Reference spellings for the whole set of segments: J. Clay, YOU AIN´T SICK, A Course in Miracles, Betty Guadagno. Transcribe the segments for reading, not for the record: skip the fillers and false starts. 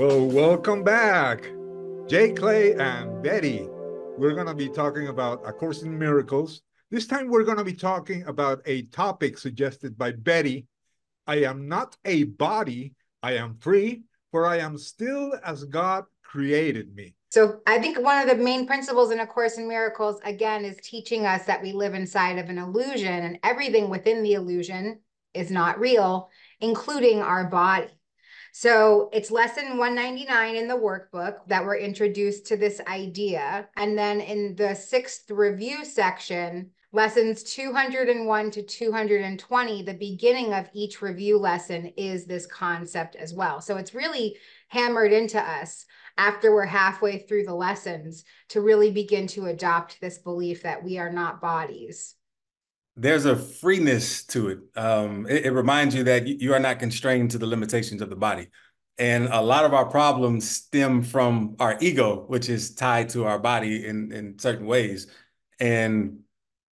Well, welcome back, J. Clay and Betty. We're going to be talking about A Course in Miracles. This time we're going to be talking about a topic suggested by Betty. I am not a body, I am free, for I am still as God created me. So I think one of the main principles in A Course in Miracles, again, is teaching us that we live inside of an illusion, and everything within the illusion is not real, including our body. So it's lesson 199 in the workbook that we're introduced to this idea. And then in the 6th review section, lessons 201 to 220, the beginning of each review lesson is this concept as well. So it's really hammered into us after we're halfway through the lessons to really begin to adopt this belief that we are not bodies. There's a freeness to it. It reminds you that you are not constrained to the limitations of the body. And a lot of our problems stem from our ego, which is tied to our body in certain ways. And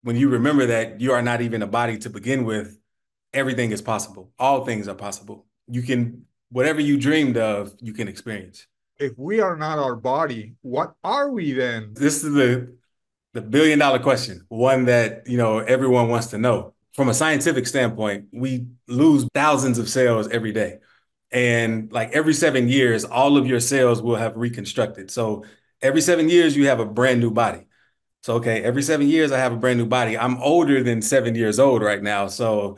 when you remember that you are not even a body to begin with, everything is possible. All things are possible. You can, whatever you dreamed of, you can experience. If we are not our body, what are we then? This is the billion-dollar question, one that, you know, everyone wants to know. From a scientific standpoint, we lose thousands of cells every day. And like every 7 years, all of your cells will have reconstructed. So every 7 years, you have a brand new body. So, okay, every 7 years, I have a brand new body. I'm older than 7 years old right now. So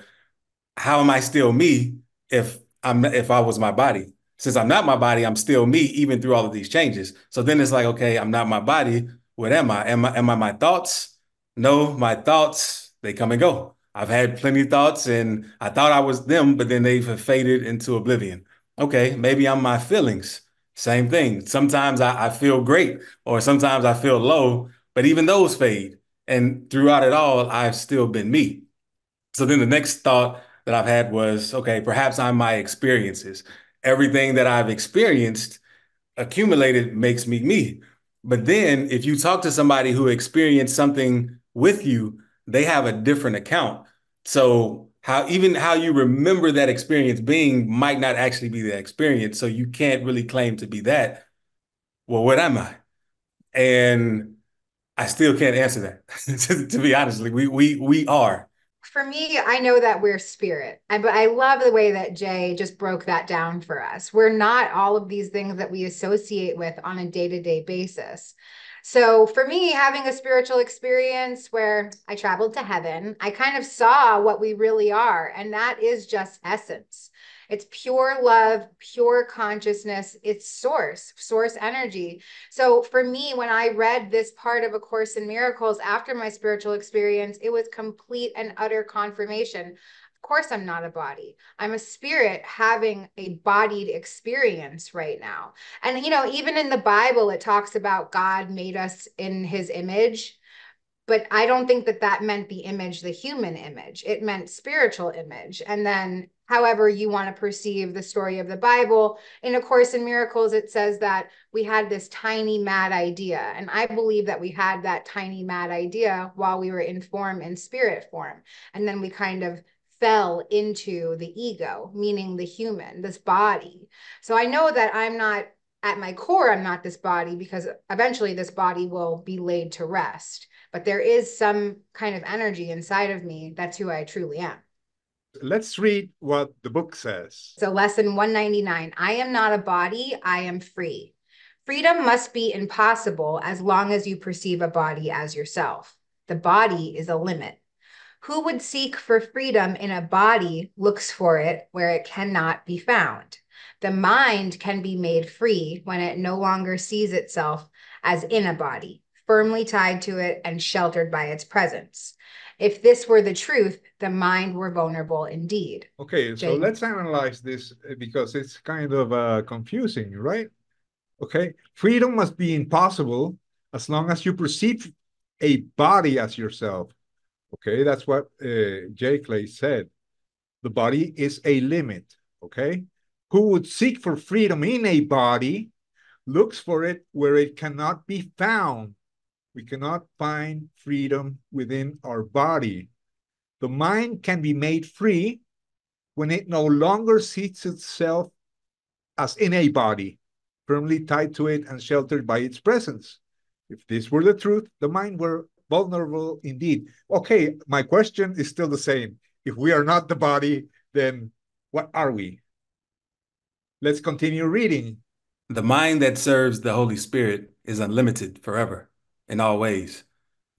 how am I still me if I was my body? Since I'm not my body, I'm still me, even through all of these changes. So then it's like, okay, I'm not my body. What am I? Am I my thoughts? No, my thoughts, they come and go. I've had plenty of thoughts and I thought I was them, but then they've faded into oblivion. Okay, maybe I'm my feelings. Same thing. Sometimes I feel great or sometimes I feel low, but even those fade. And throughout it all, I've still been me. So then the next thought that I've had was, okay, perhaps I'm my experiences. Everything that I've experienced accumulated makes me me. But then if you talk to somebody who experienced something with you, they have a different account. So even how you remember that experience being might not actually be the experience. So you can't really claim to be that. Well, what am I? And I still can't answer that, to be honest. We are. For me, I know that we're spirit. But I love the way that Jay just broke that down for us. We're not all of these things that we associate with on a day-to-day basis. So for me, having a spiritual experience where I traveled to heaven, I kind of saw what we really are. And that is just essence. It's pure love, pure consciousness. It's source energy. So for me, when I read this part of A Course in Miracles after my spiritual experience, it was complete and utter confirmation. Of course, I'm not a body. I'm a spirit having a bodied experience right now. And, you know, even in the Bible, it talks about God made us in his image. But I don't think that that meant the image, the human image. It meant spiritual image. And then however you want to perceive the story of the Bible. In A Course in Miracles, it says that we had this tiny mad idea. And I believe that we had that tiny mad idea while we were in form and spirit form. And then we kind of fell into the ego, meaning the human, this body. So I know that I'm not, at my core, I'm not this body, because eventually this body will be laid to rest. But there is some kind of energy inside of me. That's who I truly am. Let's read what the book says. So lesson 199, I am not a body, I am free. Freedom must be impossible as long as you perceive a body as yourself. The body is a limit. Who would seek for freedom in a body looks for it where it cannot be found. The mind can be made free when it no longer sees itself as in a body, firmly tied to it and sheltered by its presence. If this were the truth, the mind were vulnerable indeed. Okay, so let's analyze this because it's kind of confusing, right? Okay, freedom must be impossible as long as you perceive a body as yourself. Okay, that's what J. Clay said. The body is a limit, okay? Who would seek for freedom in a body looks for it where it cannot be found. We cannot find freedom within our body. The mind can be made free when it no longer sees itself as in a body, firmly tied to it and sheltered by its presence. If this were the truth, the mind were vulnerable indeed. Okay, my question is still the same. If we are not the body, then what are we? Let's continue reading. The mind that serves the Holy Spirit is unlimited forever, in all ways,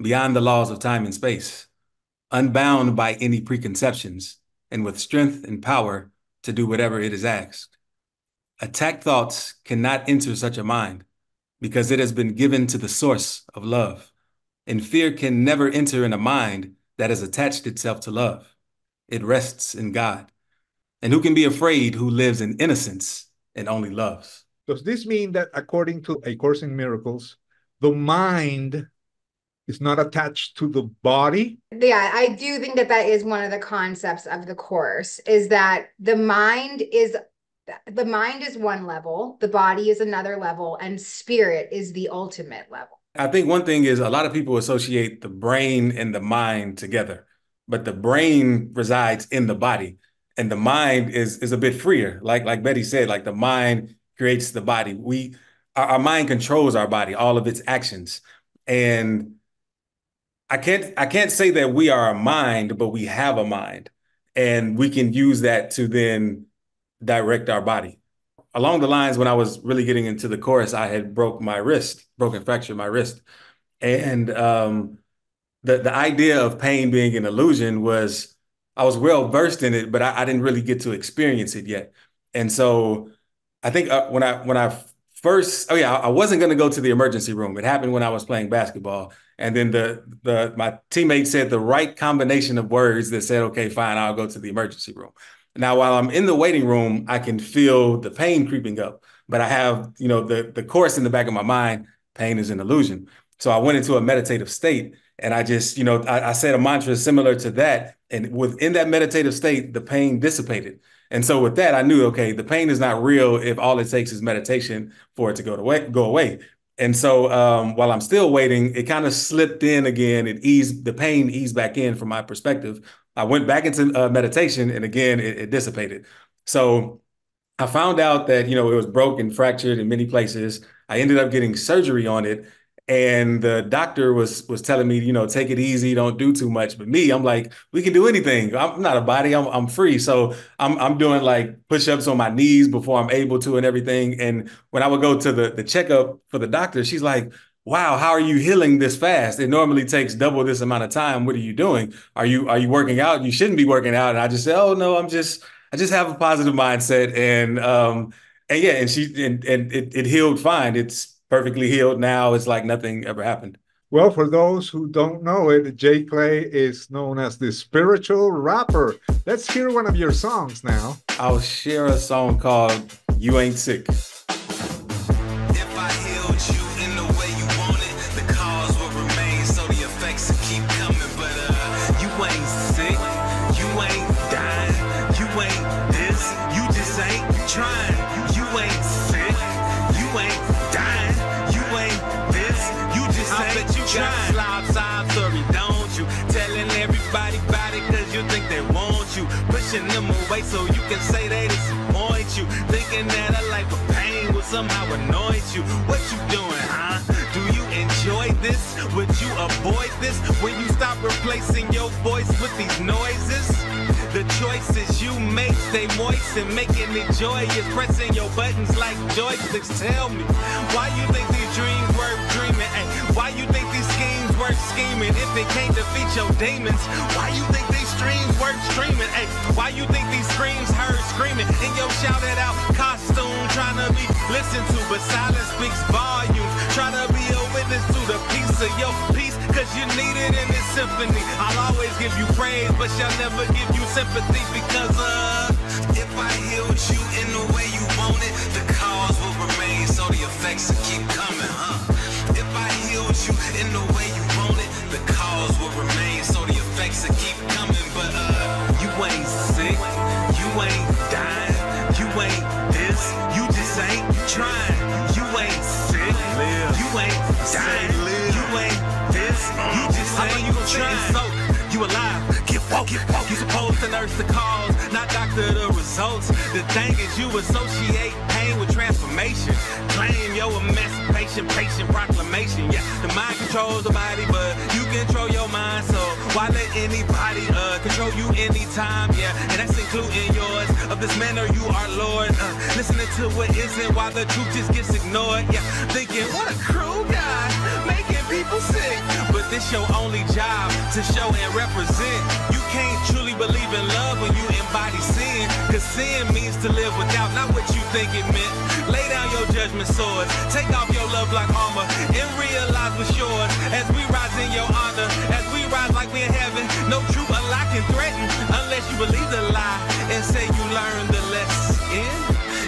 beyond the laws of time and space, unbound by any preconceptions, and with strength and power to do whatever it is asked. Attack thoughts cannot enter such a mind, because it has been given to the source of love, and fear can never enter in a mind that has attached itself to love. It rests in God. And who can be afraid who lives in innocence and only loves? Does this mean that according to A Course in Miracles, the mind is not attached to the body? Yeah, I do think that that is one of the concepts of the Course, is that the mind is one level, the body is another level, and spirit is the ultimate level. I think one thing is a lot of people associate the brain and the mind together, but the brain resides in the body and the mind is a bit freer. Like Betty said, like the mind creates the body. Our mind controls our body, all of its actions. And I can't say that we are a mind, but we have a mind and we can use that to then direct our body. Along the lines, when I was really getting into the Course, I had fractured my wrist. And the idea of pain being an illusion was, I was well versed in it, but I didn't really get to experience it yet. And so I think I wasn't going to go to the emergency room. It happened when I was playing basketball. And then my teammate said the right combination of words that said, okay, fine, I'll go to the emergency room. Now, while I'm in the waiting room, I can feel the pain creeping up, but I have, the Course in the back of my mind, pain is an illusion. So I went into a meditative state and I just, I said a mantra similar to that. And within that meditative state, the pain dissipated. And so with that, I knew, okay, the pain is not real if all it takes is meditation for it to go away. And so while I'm still waiting, it kind of slipped in again. The pain eased back in from my perspective. I went back into meditation and again, it dissipated. So I found out that, it was broken, fractured in many places. I ended up getting surgery on it. And the doctor was telling me, take it easy, don't do too much. But me, I'm like, we can do anything. I'm not a body, I'm free. So I'm doing like push-ups on my knees before I'm able to and everything. And when I would go to the checkup for the doctor, she's like, wow, how are you healing this fast? It normally takes double this amount of time. What are you doing? Are you working out? You shouldn't be working out. And I just said, oh no, I just have a positive mindset. And it healed fine. It's perfectly healed now. It's like nothing ever happened. Well, for those who don't know it, J. Clay is known as the spiritual rapper. Let's hear one of your songs now. I'll share a song called You Ain't Sick. Them away so you can say they disappoint you, thinking that a life of pain will somehow annoy you. What you doing, huh? Do you enjoy this? Would you avoid this? When you stop replacing your voice with these noises, the choices you make, they moisten, making it joyous, pressing your buttons like joysticks. Tell me, why you think these dreams worth dreaming? Ay, why you think these schemes worth scheming? If they can't defeat your demons, why you think these dreams worth streaming? Ay, why you think these screams heard screaming in your shouted out costume, trying to be listened to, but silence speaks volumes, trying to be a witness to the peace of your peace, cause you need it in this symphony. I'll always give you praise, but shall never give you sympathy, because if I healed you in the way you want it, the cause will remain, so the effects will keep coming, huh? If I healed you in the way you want it, the cause will remain, so the effects will keep coming. But you ain't sick, you ain't dying, you ain't this, you just ain't trying. You ain't sick, you ain't dying, you ain't this, you just ain't trying. So you alive, get woke, you supposed to nurse the cause. not doctor the results. The thing is, you associate pain with transformation. Claim your emancipation, patient proclamation. Yeah, the mind controls the body, but you control your mind. So why let anybody control you anytime? Yeah, and that's including yours. Of this manner you are Lord. Listening to what isn't, while the truth just gets ignored. Yeah, thinking what a cruel God, making people sick. But this your only job, to show and represent. You can't truly believe in love when you embody sin. Cause sin means to live without, not what you think it meant. Lay down your judgment sword, take off your love like armor, and realize what's yours. As we rise in your honor, as we rise like we in heaven. No true ally can threaten, unless you believe the lie and say you learned the lesson.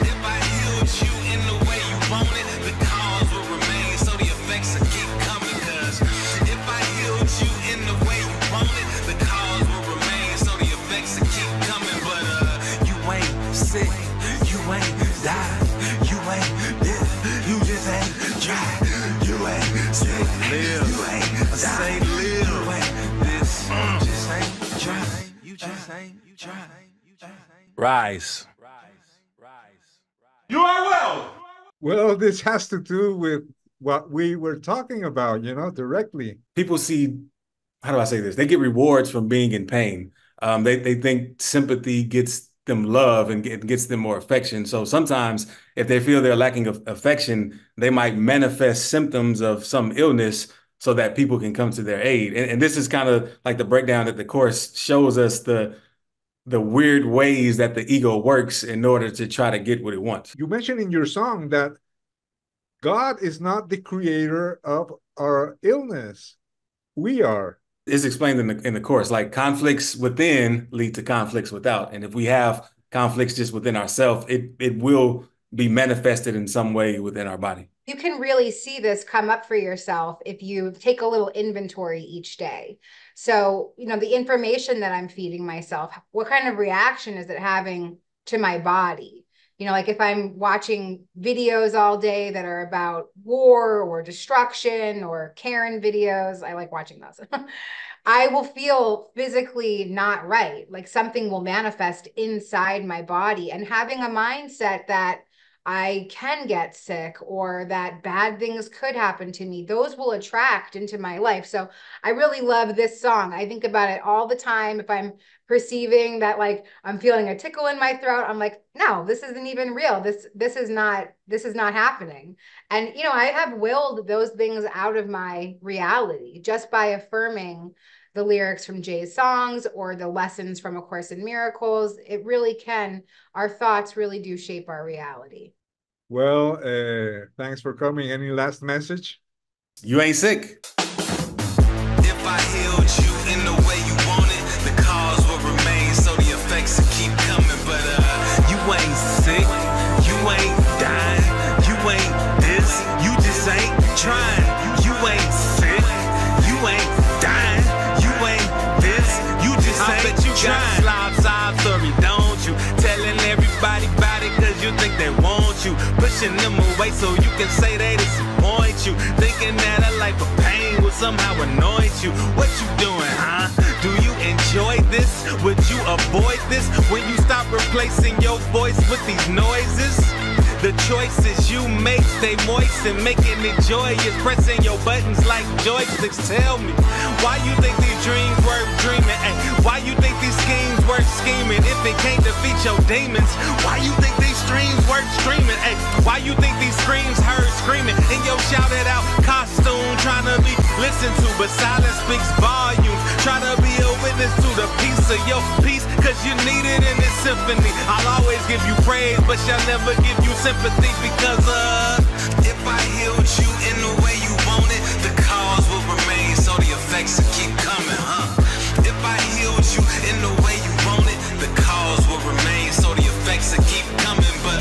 If I healed you in the way you want it, the cause will remain, so the effects will keep coming. Cause if I healed you in the way you want it, the cause will remain, so the effects will keep coming. But you ain't sick, you ain't died, you ain't dead, you just ain't dry. You ain't sick, live. You ain't died, you ain't this, you just ain't dry. You just ain't dry. Rise. You are well. Well, this has to do with what we were talking about, you know, directly. People see, how do I say this? They get rewards from being in pain. They think sympathy gets them love and gets them more affection. So sometimes if they feel they're lacking of affection, they might manifest symptoms of some illness so that people can come to their aid. And this is kind of like the breakdown that the Course shows us, the weird ways that the ego works in order to try to get what it wants. You mentioned in your song that God is not the creator of our illness. We are. It's explained in the Course, like conflicts within lead to conflicts without. And if we have conflicts just within ourselves, it will be manifested in some way within our body. You can really see this come up for yourself if you take a little inventory each day. So, you know, the information that I'm feeding myself, what kind of reaction is it having to my body? You know, like if I'm watching videos all day that are about war or destruction or Karen videos, I like watching those. I will feel physically not right. Like something will manifest inside my body, and having a mindset that I can get sick or that bad things could happen to me, those will attract into my life. So I really love this song. I think about it all the time. If I'm perceiving that, like, I'm feeling a tickle in my throat, I'm like, no, this isn't even real. This is not happening. And, you know, I have willed those things out of my reality just by affirming the lyrics from Jay's songs or the lessons from A Course in Miracles. It really can. Our thoughts really do shape our reality. Well, thanks for coming. Any last message? You ain't sick. If I healed you in the way you want it, the cause will remain, so the effects will keep coming. But you ain't sick, you ain't dying, you ain't this, you just ain't trying. You ain't sick, you ain't dying, you ain't this, you just ain't trying. I bet you got slob sorry, don't you? Telling everybody about it cause you think they want you. Pushing them away so you can say they disappoint you. Thinking that a life of pain will somehow annoy you. What you doing, huh? Do you enjoy this? Would you avoid this? When you stop replacing your voice with these noises? The choices you make, they moisten, making it joyous, pressing your buttons like joysticks. Tell me, why you think these dreams worth dreaming? Ay, why you think these schemes worth scheming? If it can't defeat your demons, why you think these streams worth streaming? Ay, why you think these screams heard screaming? In your shouted out costume, trying to be listened to, but silence speaks volumes. Try to be a witness to the peace of your peace, cause you need it in this symphony. I'll always give you praise, but shall never give you sympathy. Because if I healed you in the way you want it, the cause will remain, so the effects will keep coming, huh? If I healed you in the way you want it, the cause will remain, so the effects will keep coming. But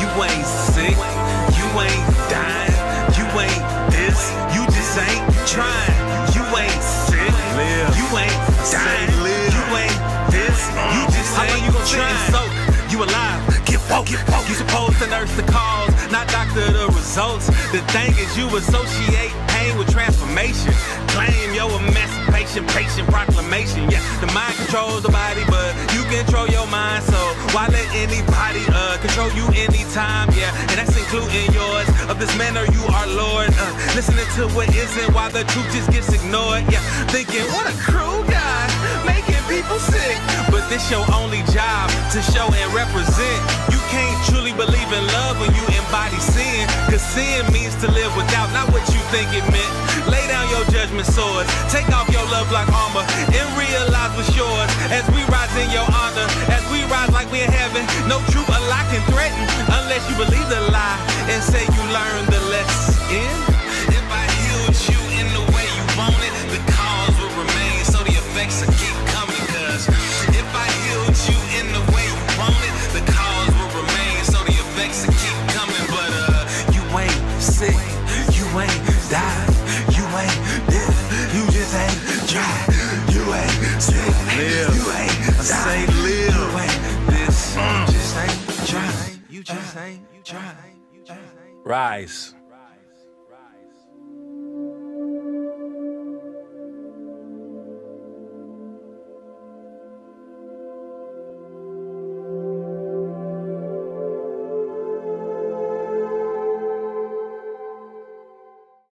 you ain't sick, you ain't dying, you ain't this, you just ain't trying. You ain't sick, you ain't dying, you ain't this, you just ain't trying. You alive, get woke. You supposed to nurse the cause, not doctor the results. The thing is you associate pain with transformation. Claim your emancipation, patient proclamation. Yeah, the mind controls the body, but you control your mind. So why let anybody control you anytime? Yeah, and that's including yours. Of this manner you are Lord. Listening to what isn't, why the truth just gets ignored. Yeah, thinking what a cruel God, making people sick. But this your only job, to show and represent. You can't truly believe in love when you embody sin, cause sin means to live without, not what you think it meant. Lay down your judgment sword, take off your love like armor, and realize what's yours. As we rise in your honor, as we rise like we in heaven, no truth a lie can threaten, unless you believe the lie and say you learned the lesson. If I healed you in the way you wanted, the cause will remain, so the effects will keep coming, cause if I healed you in the way you wanted, the cause will remain, so the effects will keep coming. But you ain't sick, you ain't died, you ain't dead, you just ain't dry. You ain't sick, live. You ain't died, live. You ain't this, you just ain't dry. You just ain't dry. Rise.